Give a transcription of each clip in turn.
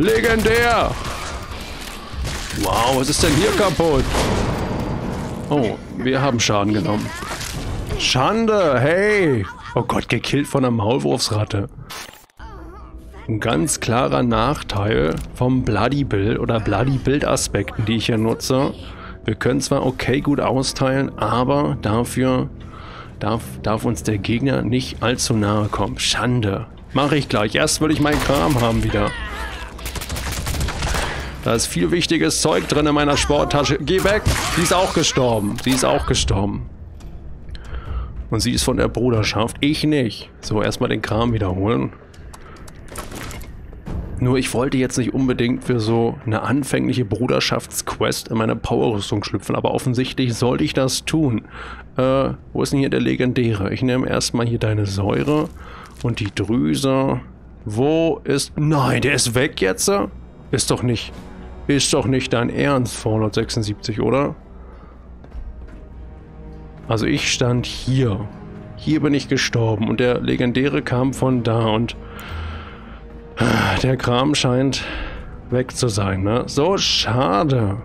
Legendär! Wow, was ist denn hier kaputt? Oh, wir haben Schaden genommen. Schande, hey! Oh Gott, gekillt von einer Maulwurfsratte. Ein ganz klarer Nachteil vom Bloody Build oder Bloody Build Aspekten, die ich hier nutze. Wir können zwar okay gut austeilen, aber dafür darf uns der Gegner nicht allzu nahe kommen. Schande. Mache ich gleich. Erst will ich meinen Kram haben wieder. Da ist viel wichtiges Zeug drin in meiner Sporttasche. Geh weg! Sie ist auch gestorben. Sie ist auch gestorben. Und sie ist von der Bruderschaft. Ich nicht. So, erstmal den Kram wiederholen. Nur ich wollte jetzt nicht unbedingt für so eine anfängliche Bruderschaftsquest in meine Powerrüstung schlüpfen, aber offensichtlich sollte ich das tun. Wo ist denn hier der Legendäre? Ich nehme erstmal hier deine Säure und die Drüse. Wo ist... Nein, der ist weg jetzt? Ist doch nicht... Ist doch nicht dein Ernst, Fallout 76, oder? Also ich stand hier. Hier bin ich gestorben und der Legendäre kam von da und... Der Kram scheint weg zu sein, ne? So schade.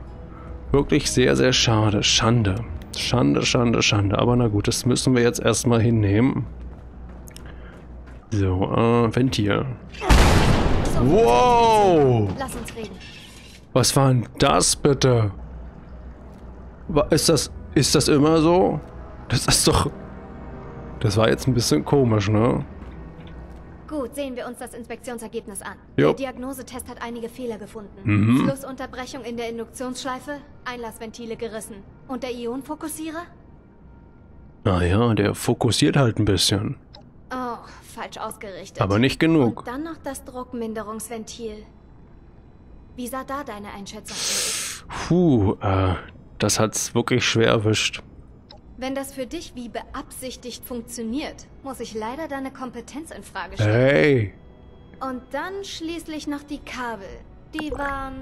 Wirklich sehr, sehr schade. Schande. Schande, Schande, Schande. Aber na gut, das müssen wir jetzt erstmal hinnehmen. So, Ventil. Wow! Lass uns reden. Was war denn das bitte? Ist das immer so? Das ist doch... Das war jetzt ein bisschen komisch, ne? Gut, sehen wir uns das Inspektionsergebnis an. Jo. Der Diagnosetest hat einige Fehler gefunden. Flussunterbrechung in der Induktionsschleife, Einlassventile gerissen. Und der Ionenfokussierer? Naja, der fokussiert halt ein bisschen. Oh, falsch ausgerichtet. Aber nicht genug. Und dann noch das Druckminderungsventil. Wie sah da deine Einschätzung aus? Puh, das hat's wirklich schwer erwischt. Wenn das für dich wie beabsichtigt funktioniert, muss ich leider deine Kompetenz in Frage stellen. Hey! Und dann schließlich noch die Kabel. Die waren...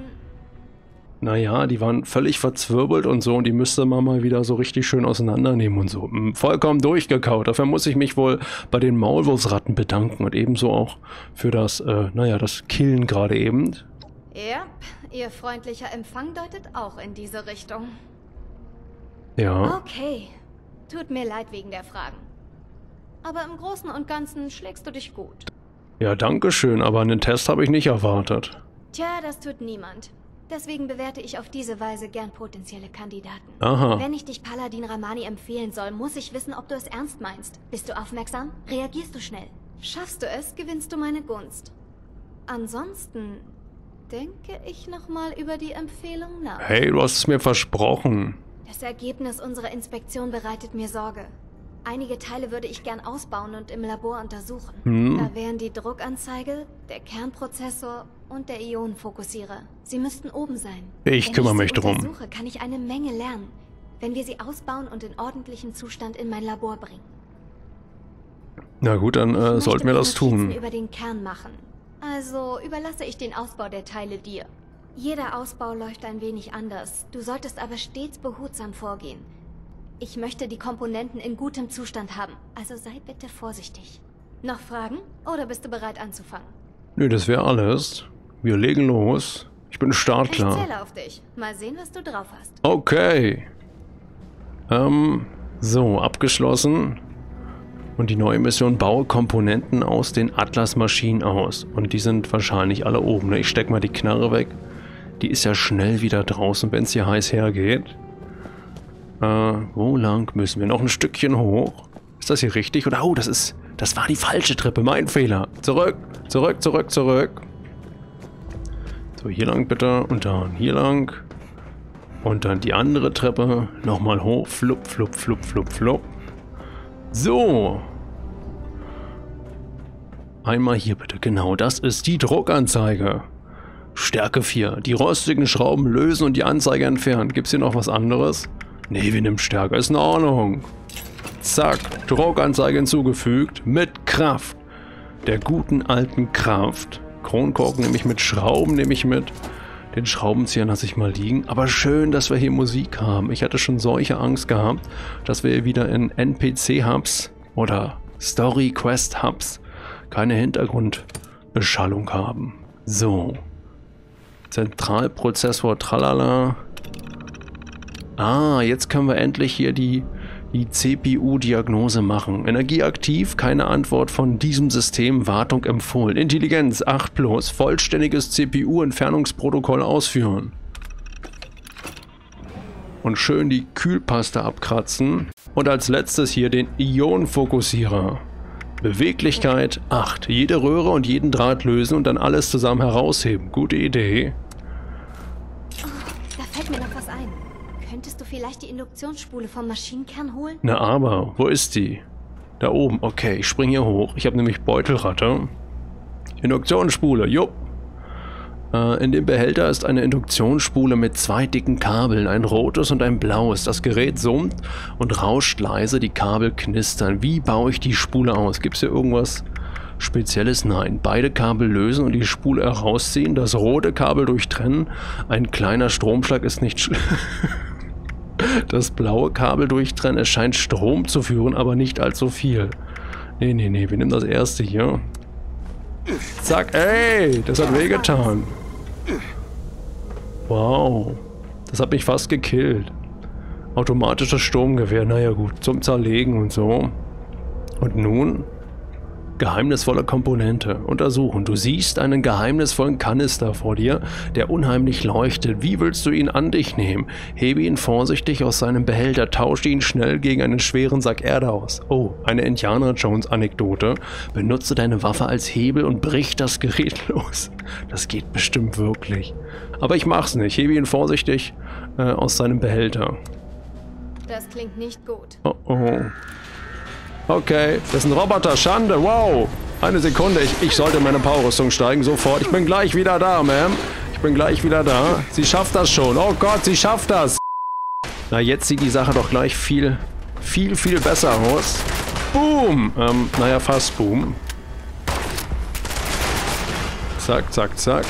Naja, die waren völlig verzwirbelt und so und die müsste man mal wieder so richtig schön auseinandernehmen und so. Vollkommen durchgekaut. Dafür muss ich mich wohl bei den Maulwurfsratten bedanken und ebenso auch für das, naja, das Killen gerade eben. Ja, ihr freundlicher Empfang deutet auch in diese Richtung. Ja. Okay. Tut mir leid wegen der Fragen. Aber im Großen und Ganzen schlägst du dich gut. Ja, danke schön, aber einen Test habe ich nicht erwartet. Tja, das tut niemand. Deswegen bewerte ich auf diese Weise gern potenzielle Kandidaten. Aha. Wenn ich dich Paladin Rahmani empfehlen soll, muss ich wissen, ob du es ernst meinst. Bist du aufmerksam? Reagierst du schnell? Schaffst du es, gewinnst du meine Gunst. Ansonsten denke ich nochmal über die Empfehlung nach. Hey, du hast es mir versprochen. Das Ergebnis unserer Inspektion bereitet mir Sorge. Einige Teile würde ich gern ausbauen und im Labor untersuchen. Da wären die Druckanzeige, der Kernprozessor und der Ionenfokussierer. Sie müssten oben sein. Ich kümmere mich drum. Wenn ich sie untersuche, kann ich eine Menge lernen, wenn wir sie ausbauen und in ordentlichem Zustand in mein Labor bringen. Na gut, dann sollten wir das tun. Ich möchte Notizen über den Kern machen. Also überlasse ich den Ausbau der Teile dir. Jeder Ausbau läuft ein wenig anders. Du solltest aber stets behutsam vorgehen. Ich möchte die Komponenten in gutem Zustand haben. Also sei bitte vorsichtig. Noch Fragen? Oder bist du bereit anzufangen? Nö, das wäre alles. Wir legen los. Ich bin startklar. Ich zähle auf dich. Mal sehen, was du drauf hast. Okay. So, abgeschlossen. Und die neue Mission, baue Komponenten aus den Atlas-Maschinen aus. Und die sind wahrscheinlich alle oben. Ne? Ich stecke mal die Knarre weg. Die ist ja schnell wieder draußen, wenn es hier heiß hergeht. Wo lang müssen wir? Noch ein Stückchen hoch. Ist das hier richtig? Oder, oh, das war die falsche Treppe. Mein Fehler. Zurück, zurück, zurück, zurück. So, hier lang bitte. Und dann hier lang. Und dann die andere Treppe. Nochmal hoch. Flup, flup, flup, flup, flup. So. Einmal hier bitte. Genau, das ist die Druckanzeige. Stärke 4. Die rostigen Schrauben lösen und die Anzeige entfernen. Gibt es hier noch was anderes? Nee, wir nehmen Stärke. Ist in Ordnung. Zack. Druckanzeige hinzugefügt. Mit Kraft. Der guten alten Kraft. Kronkorken nehme ich mit. Schrauben nehme ich mit. Den Schraubenziehern lasse ich mal liegen. Aber schön, dass wir hier Musik haben. Ich hatte schon solche Angst gehabt, dass wir hier wieder in NPC-Hubs oder Story-Quest-Hubs keine Hintergrundbeschallung haben. So. Zentralprozessor, tralala. Ah, jetzt können wir endlich hier die CPU-Diagnose machen. Energie aktiv, keine Antwort von diesem System, Wartung empfohlen. Intelligenz 8+, vollständiges CPU-Entfernungsprotokoll ausführen. Und schön die Kühlpaste abkratzen. Und als letztes hier den Ionenfokussierer. Beweglichkeit 8. Jede Röhre und jeden Draht lösen und dann alles zusammen herausheben. Gute Idee. Da fällt mir noch was ein. Könntest du vielleicht die Induktionsspule vom Maschinenkern holen? Na aber, wo ist die? Da oben. Okay, ich springe hier hoch. Ich habe nämlich Beutelratte. Induktionsspule, jupp. In dem Behälter ist eine Induktionsspule mit zwei dicken Kabeln, ein rotes und ein blaues. Das Gerät summt und rauscht leise, die Kabel knistern. Wie baue ich die Spule aus? Gibt es hier irgendwas Spezielles? Nein. Beide Kabel lösen und die Spule herausziehen, das rote Kabel durchtrennen. Ein kleiner Stromschlag ist nicht schlimm. Das blaue Kabel durchtrennen, es scheint Strom zu führen, aber nicht allzu viel. Nee, nee, nee, wir nehmen das erste hier. Zack, ey, das hat wehgetan. Wow, das hat mich fast gekillt. Automatisches Sturmgewehr, naja gut, zum Zerlegen und so. Und nun, geheimnisvolle Komponente, untersuchen. Du siehst einen geheimnisvollen Kanister vor dir, der unheimlich leuchtet. Wie willst du ihn an dich nehmen? Hebe ihn vorsichtig aus seinem Behälter, tausche ihn schnell gegen einen schweren Sack Erde aus. Oh, eine Indiana Jones Anekdote. Benutze deine Waffe als Hebel und brich das Gerät los. Das geht bestimmt wirklich. Aber ich mach's nicht. Hebe ihn vorsichtig aus seinem Behälter. Das klingt nicht gut. Oh oh. Okay, das ist ein Roboter, Schande, wow. Eine Sekunde, ich sollte in meine Powerrüstung steigen, sofort. Ich bin gleich wieder da, Ma'am. Ich bin gleich wieder da. Sie schafft das schon. Oh Gott, sie schafft das. Na, jetzt sieht die Sache doch gleich viel besser aus. Boom. Naja, fast boom. Zack, zack, zack.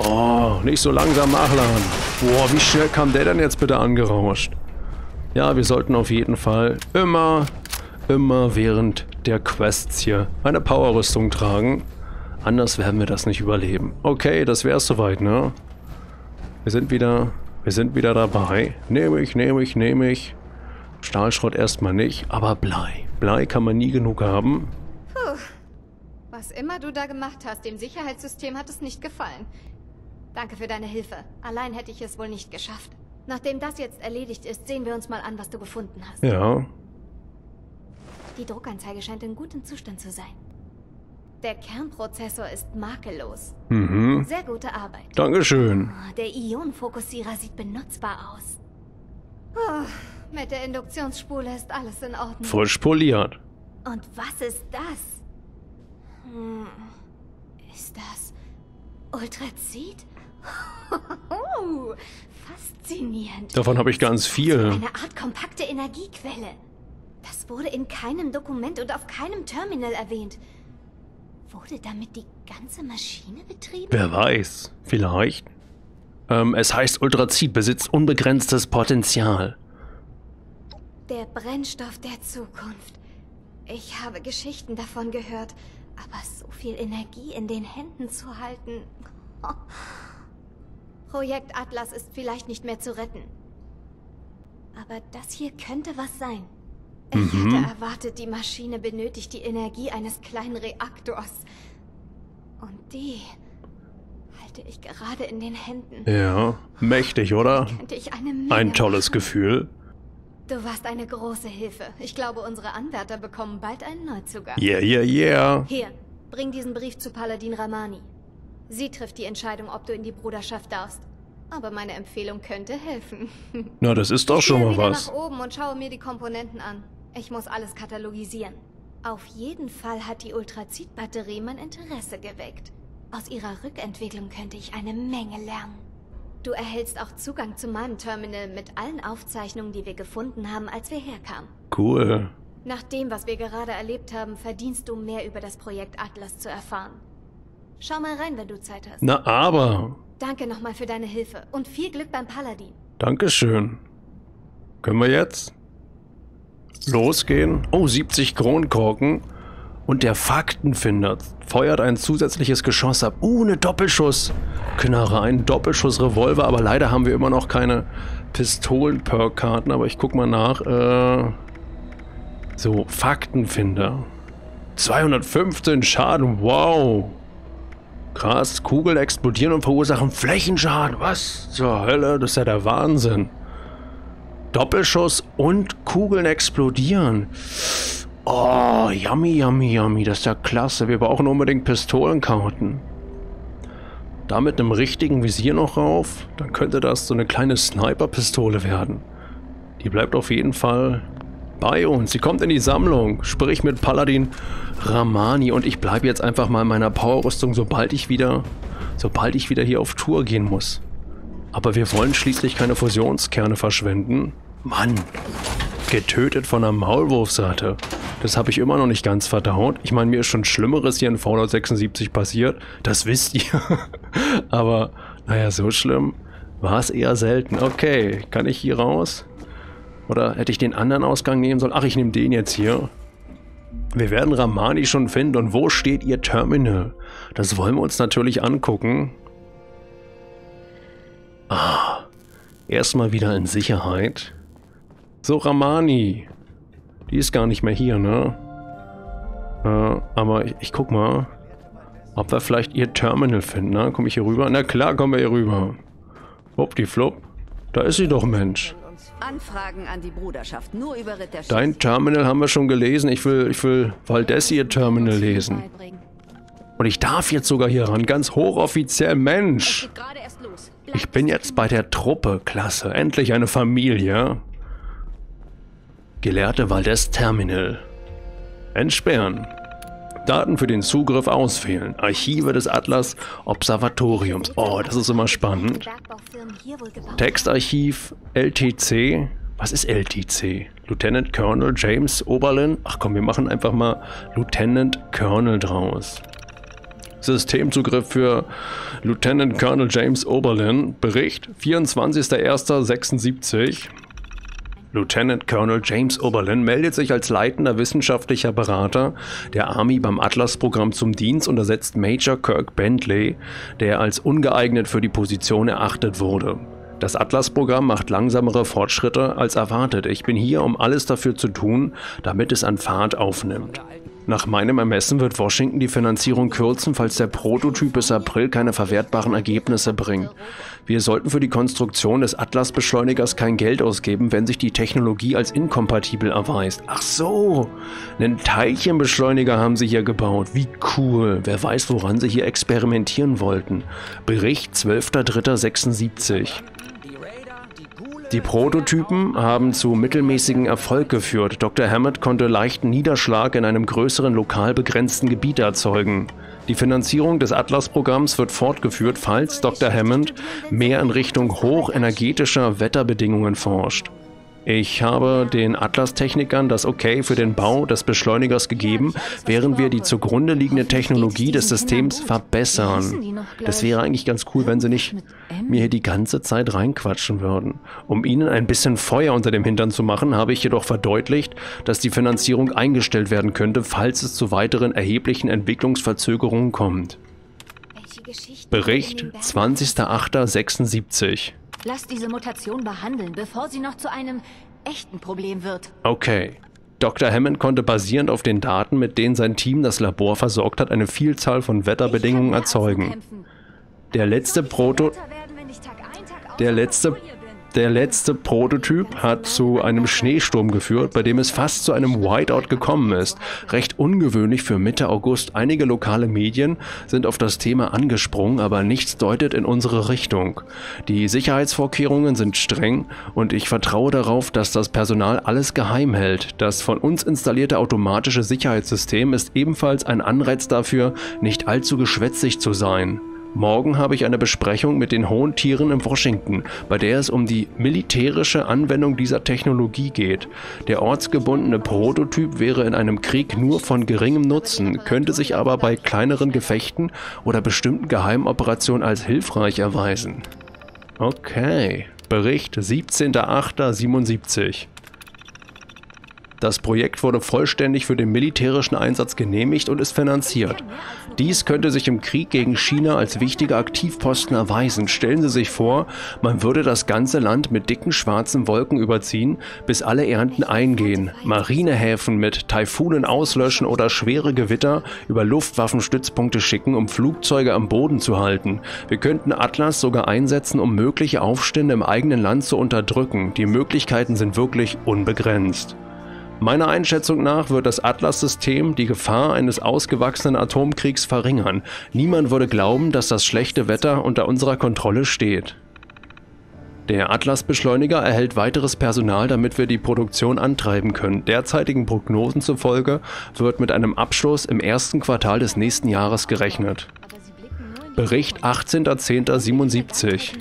Oh, nicht so langsam nachladen. Boah, wie schnell kam der denn jetzt bitte angerauscht? Ja, wir sollten auf jeden Fall immer während der Quests hier eine Powerrüstung tragen. Anders werden wir das nicht überleben. Okay, das wär's soweit, ne? Wir sind wieder dabei. Nehme ich. Stahlschrott erstmal nicht, aber Blei. Blei kann man nie genug haben. Puh. Was immer du da gemacht hast, dem Sicherheitssystem hat es nicht gefallen. Danke für deine Hilfe. Allein hätte ich es wohl nicht geschafft. Nachdem das jetzt erledigt ist, sehen wir uns mal an, was du gefunden hast. Ja. Die Druckanzeige scheint in gutem Zustand zu sein. Der Kernprozessor ist makellos. Mhm. Sehr gute Arbeit. Dankeschön. Der Ionenfokussierer sieht benutzbar aus. Oh, mit der Induktionsspule ist alles in Ordnung. Frisch poliert. Und was ist das? Hm, ist das Ultracite? Oh, faszinierend. Davon habe ich ganz viel. Eine Art kompakte Energiequelle. Das wurde in keinem Dokument und auf keinem Terminal erwähnt. Wurde damit die ganze Maschine betrieben? Wer weiß, vielleicht. Es heißt, Ultracite besitzt unbegrenztes Potenzial. Der Brennstoff der Zukunft. Ich habe Geschichten davon gehört, aber so viel Energie in den Händen zu halten. Oh. Projekt Atlas ist vielleicht nicht mehr zu retten. Aber das hier könnte was sein. Ich hätte erwartet, die Maschine benötigt die Energie eines kleinen Reaktors. Und die halte ich gerade in den Händen. Ja, mächtig, oder? Könnte ich eine Menge ein tolles machen. Gefühl. Du warst eine große Hilfe. Ich glaube, unsere Anwärter bekommen bald einen Neuzugang. Yeah. Hier, bring diesen Brief zu Paladin Rahmani. Sie trifft die Entscheidung, ob du in die Bruderschaft darfst. Aber meine Empfehlung könnte helfen. Na, das ist doch schon mal was. Ich gehe nach oben und schaue mir die Komponenten an. Ich muss alles katalogisieren. Auf jeden Fall hat die Ultracite-Batterie mein Interesse geweckt. Aus ihrer Rückentwicklung könnte ich eine Menge lernen. Du erhältst auch Zugang zu meinem Terminal mit allen Aufzeichnungen, die wir gefunden haben, als wir herkamen. Cool. Nach dem, was wir gerade erlebt haben, verdienst du mehr über das Projekt Atlas zu erfahren. Schau mal rein, wenn du Zeit hast. Na aber. Danke nochmal für deine Hilfe und viel Glück beim Paladin. Dankeschön. Können wir jetzt losgehen? Oh, 70 Kronkorken. Und der Faktenfinder feuert ein zusätzliches Geschoss ab. Ohne Doppelschuss. Knarre, ein Doppelschuss-Revolver. Aber leider haben wir immer noch keine Pistolen-Perk-Karten. Aber ich guck mal nach. So, Faktenfinder. 215 Schaden. Wow. Krass. Kugeln explodieren und verursachen Flächenschaden. Was zur Hölle? Das ist ja der Wahnsinn. Doppelschuss und Kugeln explodieren. Oh, yummy, yummy, yummy. Das ist ja klasse. Wir brauchen unbedingt Pistolenkarten. Da mit einem richtigen Visier noch rauf, dann könnte das so eine kleine Sniper-Pistole werden. Die bleibt auf jeden Fall bei uns. Sie kommt in die Sammlung. Sprich mit Paladin Rahmani. Und ich bleibe jetzt einfach mal in meiner Power-Rüstung, sobald ich wieder hier auf Tour gehen muss. Aber wir wollen schließlich keine Fusionskerne verschwenden. Mann! Getötet von einer Maulwurfsratte. Das habe ich immer noch nicht ganz verdaut. Ich meine, mir ist schon Schlimmeres hier in Fallout 76 passiert. Das wisst ihr. Aber, naja, so schlimm war es eher selten. Okay, kann ich hier raus? Oder hätte ich den anderen Ausgang nehmen sollen? Ach, ich nehme den jetzt hier. Wir werden Rahmani schon finden. Und wo steht ihr Terminal? Das wollen wir uns natürlich angucken. Ah, erstmal wieder in Sicherheit. So, Rahmani. Die ist gar nicht mehr hier, ne? Aber ich guck mal, ob wir vielleicht ihr Terminal finden, ne? Komme ich hier rüber? Na klar, kommen wir hier rüber. Hoppdiflopp. Da ist sie doch, Mensch. Anfragen an die Bruderschaft, nur über Ritter. Dein Terminal haben wir schon gelesen. Ich will Valdes ihr Terminal lesen. Und ich darf jetzt sogar hier ran. Ganz hochoffiziell, Mensch. Ich bin jetzt bei der Truppe. Klasse. Endlich eine Familie. Gelehrte Valdes Terminal. Entsperren. Daten für den Zugriff auswählen. Archive des Atlas Observatoriums. Oh, das ist immer spannend. Textarchiv LTC. Was ist LTC? Lieutenant Colonel James Oberlin. Ach komm, wir machen einfach mal Lieutenant Colonel draus. Systemzugriff für Lieutenant Colonel James Oberlin. Bericht 24.01.76. Lieutenant Colonel James Oberlin meldet sich als leitender wissenschaftlicher Berater der Army beim Atlas-Programm zum Dienst und ersetzt Major Kirk Bentley, der als ungeeignet für die Position erachtet wurde. Das Atlas-Programm macht langsamere Fortschritte als erwartet. Ich bin hier, um alles dafür zu tun, damit es an Fahrt aufnimmt. Nach meinem Ermessen wird Washington die Finanzierung kürzen, falls der Prototyp bis April keine verwertbaren Ergebnisse bringt. Wir sollten für die Konstruktion des Atlasbeschleunigers kein Geld ausgeben, wenn sich die Technologie als inkompatibel erweist. Ach so, einen Teilchenbeschleuniger haben sie hier gebaut. Wie cool. Wer weiß, woran sie hier experimentieren wollten. Bericht 12.03.76. Die Prototypen haben zu mittelmäßigen Erfolg geführt. Dr. Hammond konnte leichten Niederschlag in einem größeren lokal begrenzten Gebiet erzeugen. Die Finanzierung des Atlas-Programms wird fortgeführt, falls Dr. Hammond mehr in Richtung hochenergetischer Wetterbedingungen forscht. Ich habe den Atlas-Technikern das Okay für den Bau des Beschleunigers gegeben, während wir die zugrunde liegende Technologie des Systems verbessern. Das wäre eigentlich ganz cool, wenn sie nicht mir hier die ganze Zeit reinquatschen würden. Um ihnen ein bisschen Feuer unter dem Hintern zu machen, habe ich jedoch verdeutlicht, dass die Finanzierung eingestellt werden könnte, falls es zu weiteren erheblichen Entwicklungsverzögerungen kommt. Bericht 20.08.76. Lass diese Mutation behandeln, bevor sie noch zu einem echten Problem wird. Okay. Dr. Hammond konnte basierend auf den Daten, mit denen sein Team das Labor versorgt hat, eine Vielzahl von Wetterbedingungen erzeugen. Der letzte Prototyp hat zu einem Schneesturm geführt, bei dem es fast zu einem Whiteout gekommen ist. Recht ungewöhnlich für Mitte August. Einige lokale Medien sind auf das Thema angesprungen, aber nichts deutet in unsere Richtung. Die Sicherheitsvorkehrungen sind streng und ich vertraue darauf, dass das Personal alles geheim hält. Das von uns installierte automatische Sicherheitssystem ist ebenfalls ein Anreiz dafür, nicht allzu geschwätzig zu sein. Morgen habe ich eine Besprechung mit den hohen Tieren in Washington, bei der es um die militärische Anwendung dieser Technologie geht. Der ortsgebundene Prototyp wäre in einem Krieg nur von geringem Nutzen, könnte sich aber bei kleineren Gefechten oder bestimmten Geheimoperationen als hilfreich erweisen. Okay, Bericht 17.08.77. Das Projekt wurde vollständig für den militärischen Einsatz genehmigt und ist finanziert. Dies könnte sich im Krieg gegen China als wichtiger Aktivposten erweisen. Stellen Sie sich vor, man würde das ganze Land mit dicken schwarzen Wolken überziehen, bis alle Ernten eingehen, Marinehäfen mit Taifunen auslöschen oder schwere Gewitter über Luftwaffenstützpunkte schicken, um Flugzeuge am Boden zu halten. Wir könnten Atlas sogar einsetzen, um mögliche Aufstände im eigenen Land zu unterdrücken. Die Möglichkeiten sind wirklich unbegrenzt. Meiner Einschätzung nach wird das Atlas-System die Gefahr eines ausgewachsenen Atomkriegs verringern. Niemand würde glauben, dass das schlechte Wetter unter unserer Kontrolle steht. Der Atlasbeschleuniger erhält weiteres Personal, damit wir die Produktion antreiben können. Derzeitigen Prognosen zufolge wird mit einem Abschluss im ersten Quartal des nächsten Jahres gerechnet. Bericht 18.10.77.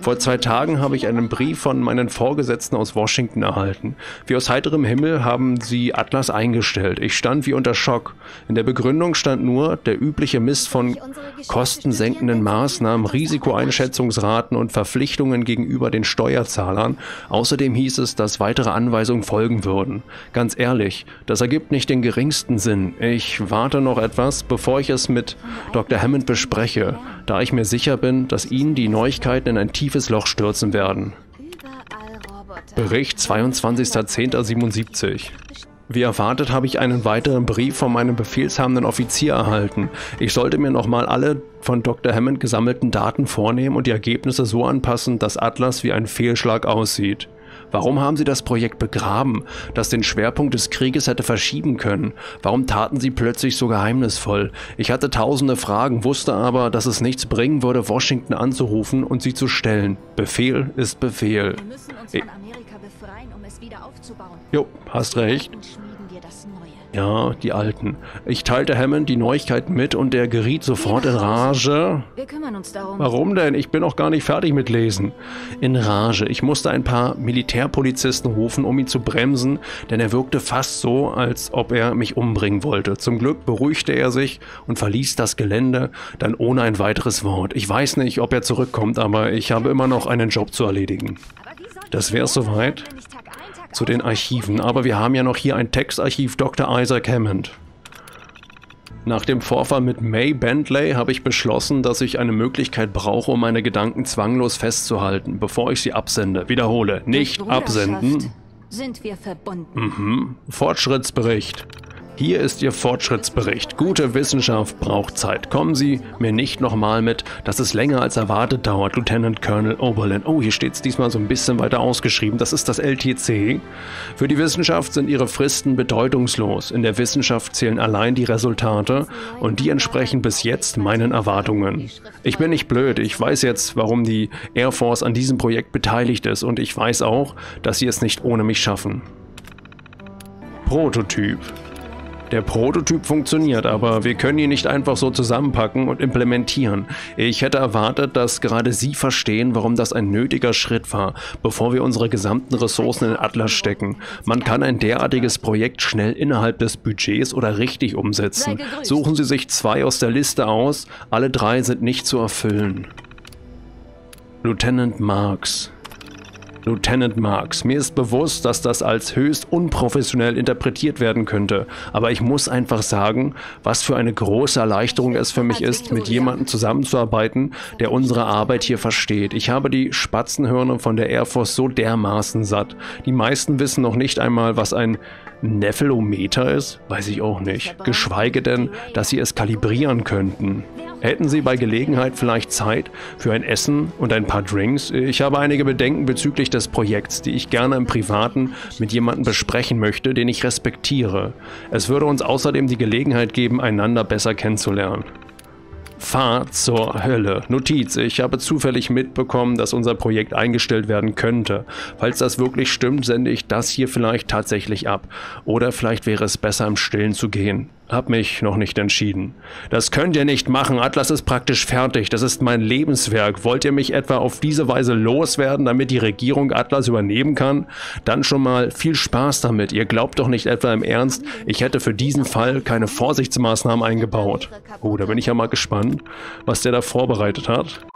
Vor 2 Tagen habe ich einen Brief von meinen Vorgesetzten aus Washington erhalten. Wie aus heiterem Himmel haben sie Atlas eingestellt. Ich stand wie unter Schock. In der Begründung stand nur der übliche Mist von kostensenkenden Maßnahmen, Risikoeinschätzungsraten und Verpflichtungen gegenüber den Steuerzahlern. Außerdem hieß es, dass weitere Anweisungen folgen würden. Ganz ehrlich, das ergibt nicht den geringsten Sinn. Ich warte noch etwas, bevor ich es mit Dr. Hammond bespreche, da ich mir sicher bin, dass Ihnen die Neuigkeiten in ein tiefes Loch stürzen werden. Bericht 22.10.77. Wie erwartet habe ich einen weiteren Brief von meinem befehlshabenden Offizier erhalten. Ich sollte mir nochmal alle von Dr. Hammond gesammelten Daten vornehmen und die Ergebnisse so anpassen, dass Atlas wie ein Fehlschlag aussieht. Warum haben sie das Projekt begraben, das den Schwerpunkt des Krieges hätte verschieben können? Warum taten sie plötzlich so geheimnisvoll? Ich hatte tausende Fragen, wusste aber, dass es nichts bringen würde, Washington anzurufen und sie zu stellen. Befehl ist Befehl. Wir müssen uns von Amerika befreien, um es wieder aufzubauen. Jo, hast recht. Ja, die Alten. Ich teilte Hammond die Neuigkeiten mit und er geriet sofort in Rage. Wir kümmern uns darum. Warum denn? Ich bin noch gar nicht fertig mit Lesen. In Rage. Ich musste ein paar Militärpolizisten rufen, um ihn zu bremsen, denn er wirkte fast so, als ob er mich umbringen wollte. Zum Glück beruhigte er sich und verließ das Gelände, dann ohne ein weiteres Wort. Ich weiß nicht, ob er zurückkommt, aber ich habe immer noch einen Job zu erledigen. Das wär's soweit. Zu den Archiven, aber wir haben ja noch hier ein Textarchiv Dr. Isaac Hammond. Nach dem Vorfall mit May Bentley habe ich beschlossen, dass ich eine Möglichkeit brauche, um meine Gedanken zwanglos festzuhalten, bevor ich sie absende. Wiederhole, nicht absenden. Sind wir verbunden? Mhm. Fortschrittsbericht. Hier ist Ihr Fortschrittsbericht. Gute Wissenschaft braucht Zeit. Kommen Sie mir nicht nochmal mit, dass es länger als erwartet dauert, Lieutenant Colonel Oberlin. Oh, hier steht es diesmal so ein bisschen weiter ausgeschrieben. Das ist das LTC. Für die Wissenschaft sind Ihre Fristen bedeutungslos. In der Wissenschaft zählen allein die Resultate und die entsprechen bis jetzt meinen Erwartungen. Ich bin nicht blöd. Ich weiß jetzt, warum die Air Force an diesem Projekt beteiligt ist und ich weiß auch, dass Sie es nicht ohne mich schaffen. Prototyp. Der Prototyp funktioniert, aber wir können ihn nicht einfach so zusammenpacken und implementieren. Ich hätte erwartet, dass gerade Sie verstehen, warum das ein nötiger Schritt war, bevor wir unsere gesamten Ressourcen in Atlas stecken. Man kann ein derartiges Projekt schnell innerhalb des Budgets oder richtig umsetzen. Suchen Sie sich 2 aus der Liste aus, alle 3 sind nicht zu erfüllen. Lieutenant Marx. Lieutenant Marx, mir ist bewusst, dass das als höchst unprofessionell interpretiert werden könnte, aber ich muss einfach sagen, was für eine große Erleichterung es für mich ist, mit jemandem zusammenzuarbeiten, der unsere Arbeit hier versteht. Ich habe die Spatzenhörner von der Air Force so dermaßen satt. Die meisten wissen noch nicht einmal, was ein Nephelometer ist, weiß ich auch nicht. Geschweige denn, dass sie es kalibrieren könnten. Hätten Sie bei Gelegenheit vielleicht Zeit für ein Essen und ein paar Drinks? Ich habe einige Bedenken bezüglich des Projekts, die ich gerne im Privaten mit jemandem besprechen möchte, den ich respektiere. Es würde uns außerdem die Gelegenheit geben, einander besser kennenzulernen. Fahrt zur Hölle. Notiz, ich habe zufällig mitbekommen, dass unser Projekt eingestellt werden könnte. Falls das wirklich stimmt, sende ich das hier vielleicht tatsächlich ab. Oder vielleicht wäre es besser, im Stillen zu gehen. Hab mich noch nicht entschieden. Das könnt ihr nicht machen. Atlas ist praktisch fertig. Das ist mein Lebenswerk. Wollt ihr mich etwa auf diese Weise loswerden, damit die Regierung Atlas übernehmen kann? Dann schon mal viel Spaß damit. Ihr glaubt doch nicht etwa im Ernst, ich hätte für diesen Fall keine Vorsichtsmaßnahmen eingebaut. Oh, da bin ich ja mal gespannt, was der da vorbereitet hat.